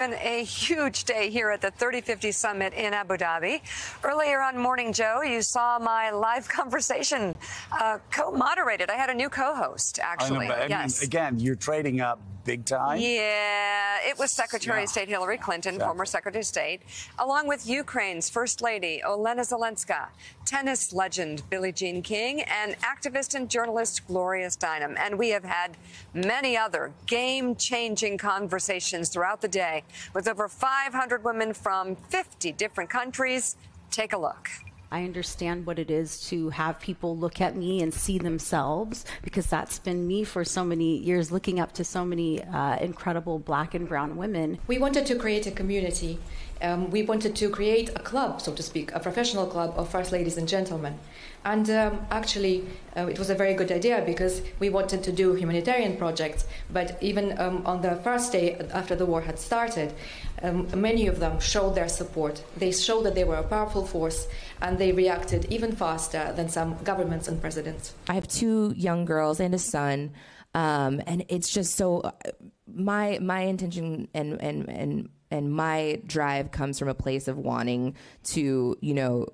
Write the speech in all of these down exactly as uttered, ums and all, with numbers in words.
Been a huge day here at the thirty fifty Summit in Abu Dhabi. Earlier on Morning Joe, you saw my live conversation uh, co-moderated. I had a new co-host, actually. I know, but, yes. I mean, again, you're trading up big time. Yeah, it was Secretary yeah. of State Hillary Clinton, exactly. former Secretary of State, along with Ukraine's First Lady, Olena Zelenska, tennis legend Billie Jean King, and activist and journalist Gloria Steinem. And we have had many other game-changing conversations throughout the day with over five hundred women from fifty different countries. Take a look. I understand what it is to have people look at me and see themselves, because that's been me for so many years, looking up to so many uh, incredible black and brown women. We wanted to create a community. Um, we wanted to create a club, so to speak, a professional club of first ladies and gentlemen. And um, actually, uh, it was a very good idea, because we wanted to do humanitarian projects. But even um, on the first day after the war had started, um, many of them showed their support. They showed that they were a powerful force, and they reacted even faster than some governments and presidents. I have two young girls and a son, um, and it's just so my my intention and and and and my drive comes from a place of wanting to, you know,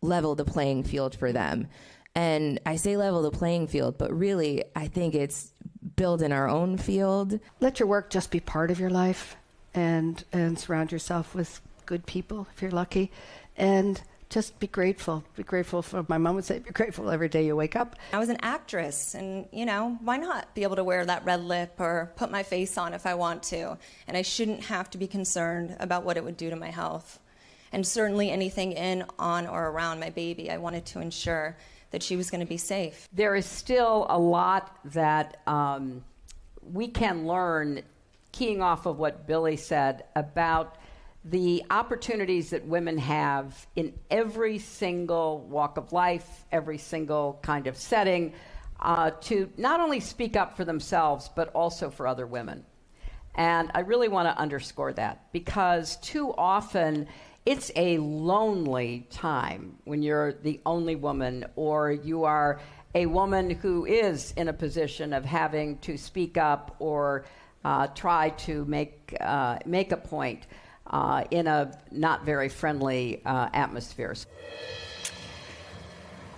level the playing field for them. And I say level the playing field, but really I think it's build in our own field. Let your work just be part of your life, and and surround yourself with good people if you're lucky, and just be grateful. Be grateful for, my mom would say, be grateful every day you wake up. I was an actress, and, you know, why not be able to wear that red lip or put my face on if I want to? And I shouldn't have to be concerned about what it would do to my health. And certainly anything in, on, or around my baby, I wanted to ensure that she was going to be safe. There is still a lot that um, we can learn, keying off of what Billie said, about the opportunities that women have in every single walk of life, every single kind of setting, uh, to not only speak up for themselves, but also for other women. And I really want to underscore that, because too often it's a lonely time when you're the only woman, or you are a woman who is in a position of having to speak up or uh, try to make, uh, make a point. Uh, in a not very friendly uh, atmosphere.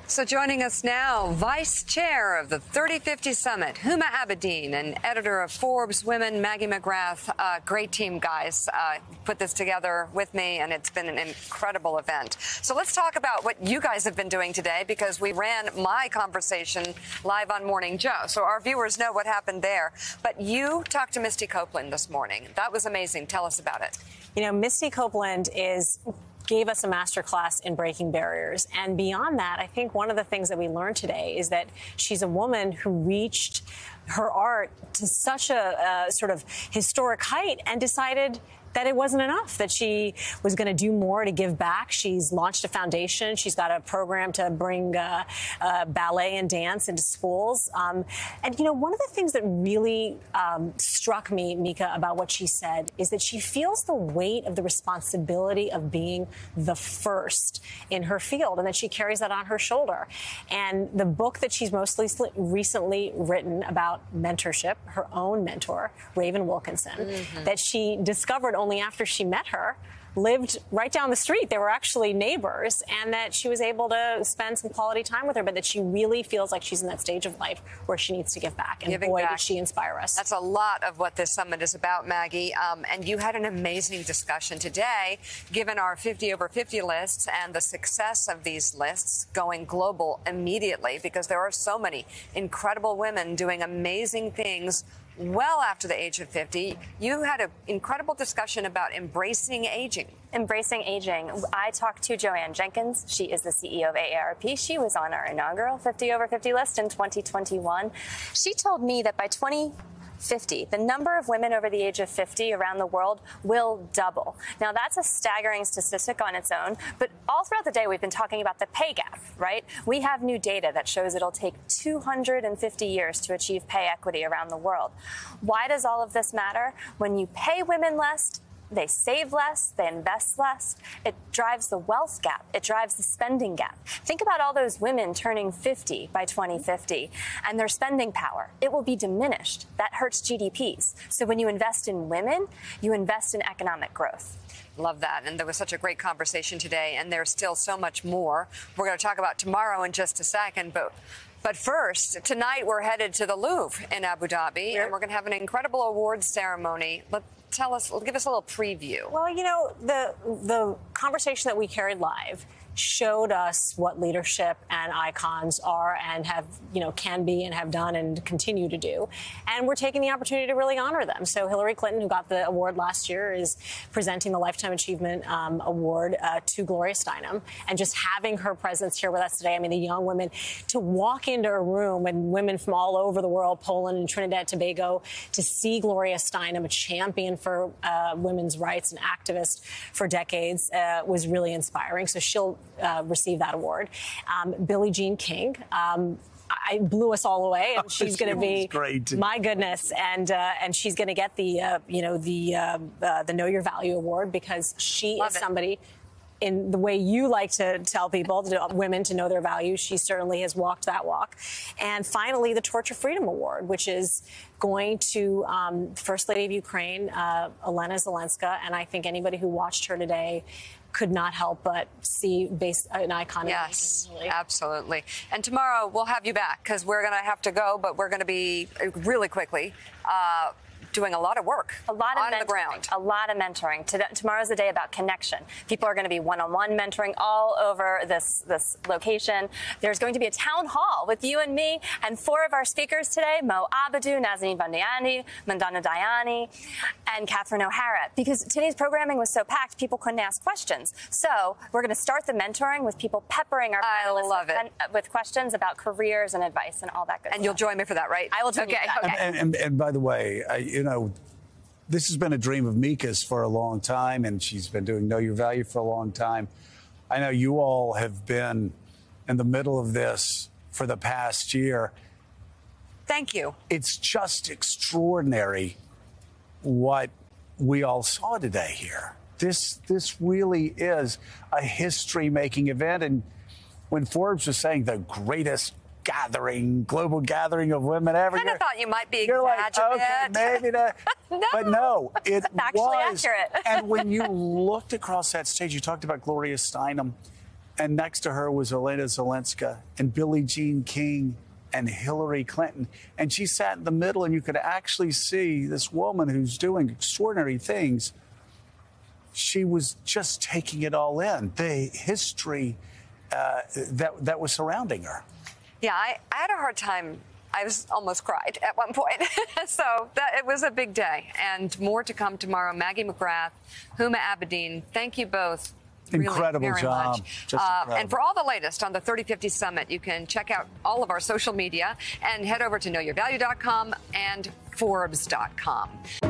So joining us now, Vice Chair of the thirty fifty Summit, Huma Abedin, and editor of Forbes Women, Maggie McGrath. Uh, great team, guys. Uh, put this together with me, and it's been an incredible event. So let's talk about what you guys have been doing today, because we ran my conversation live on Morning Joe, so our viewers know what happened there. But you talked to Misty Copeland this morning. That was amazing. Tell us about it. You know, Misty Copeland is... gave us a masterclass in breaking barriers. And beyond that, I think one of the things that we learned today is that she's a woman who reached her art to such a uh, sort of historic height and decided that it wasn't enough, that she was going to do more to give back. She's launched a foundation. She's got a program to bring uh, uh, ballet and dance into schools. Um, and, you know, one of the things that really um, struck me, Mika, about what she said is that she feels the weight of the responsibility of being the first in her field, and that she carries that on her shoulder. And the book that she's mostly recently written about mentorship, her own mentor, Raven Wilkinson, mm-hmm. that she discovered only after she met her, lived right down the street. They were actually neighbors, and that she was able to spend some quality time with her, but that she really feels like she's in that stage of life where she needs to give back. And Giving boy, back. does she inspire us. That's a lot of what this summit is about, Maggie. Um, and you had an amazing discussion today, given our fifty over fifty lists and the success of these lists going global immediately, because there are so many incredible women doing amazing things well after the age of fifty. You had an incredible discussion about embracing aging. Embracing aging. I talked to Joanne Jenkins. She is the C E O of A A R P. She was on our inaugural fifty over fifty list in twenty twenty-one. She told me that by twenty fifty, the number of women over the age of fifty around the world will double. Now, that's a staggering statistic on its own, but all throughout the day we've been talking about the pay gap, right? We have new data that shows it'll take two hundred fifty years to achieve pay equity around the world. Why does all of this matter? When you pay women less, They save less, they invest less. It drives the wealth gap. It drives the spending gap. Think about all those women turning fifty by twenty fifty and their spending power. It will be diminished. That hurts G D Ps. So when you invest in women, you invest in economic growth. Love that. And there was such a great conversation today, and there's still so much more we're going to talk about tomorrow in just a second. But But first, tonight we're headed to the Louvre in Abu Dhabi, and we're going to have an incredible awards ceremony. Let, tell us, give us a little preview. Well, you know, the the conversation that we carried live showed us what leadership and icons are and have, you know, can be and have done and continue to do. And we're taking the opportunity to really honor them. So Hillary Clinton, who got the award last year, is presenting the Lifetime Achievement um, Award uh, to Gloria Steinem. And just having her presence here with us today, I mean, the young women, to walk into a room and women from all over the world, Poland and Trinidad and Tobago, to see Gloria Steinem, a champion for uh, women's rights and activist for decades, uh, was really inspiring. So she'll Uh, receive that award. Um, Billie Jean King um, I blew us all away, and oh, she's going to be great. My goodness, and uh, and she's going to get the uh, you know the uh, uh, the Know Your Value award, because she Love is it. somebody. In the way you like to tell people, to, women, to know their value, she certainly has walked that walk. And finally, the Torture Freedom Award, which is going to um, First Lady of Ukraine, uh, Olena Zelenska, and I think anybody who watched her today could not help but see base, an icon. Yes, absolutely. And tomorrow we'll have you back, because we're going to have to go, but we're going to be really quickly. Uh, doing a lot of work a lot of on mentoring, the ground. A lot of mentoring. Tomorrow's a day about connection. People are going to be one-on-one mentoring all over this, this location. There's going to be a town hall with you and me and four of our speakers today, Mo Abadu, Nazanin Bandiani, Mandana Dayani, and Catherine O'Hara. Because today's programming was so packed, people couldn't ask questions. So we're going to start the mentoring with people peppering our panelists with, with questions about careers and advice and all that good and stuff. And you'll join me for that, right? I will join okay. you for that. Okay. And, and, and by the way, I, you know, this has been a dream of Mika's for a long time, and she's been doing Know Your Value for a long time. I know you all have been in the middle of this for the past year. Thank you. It's just extraordinary what we all saw today here. This, this really is a history-making event, and when Forbes was saying the greatest gathering, global gathering of women ever. I kind of thought you might be You're exaggerating. Like, okay, maybe not. No, but no, it That's actually was. accurate. And when you looked across that stage, you talked about Gloria Steinem, and next to her was Olena Zelenska and Billie Jean King and Hillary Clinton. And she sat in the middle, and you could actually see this woman who's doing extraordinary things. She was just taking it all in, the history uh, that, that was surrounding her. Yeah, I, I had a hard time. I was almost cried at one point. So that, it was a big day. And more to come tomorrow. Maggie McGrath, Huma Abedin, thank you both. Incredible really, very job. Much. Just uh, incredible. And for all the latest on the thirty fifty Summit, you can check out all of our social media and head over to know your value dot com and Forbes dot com.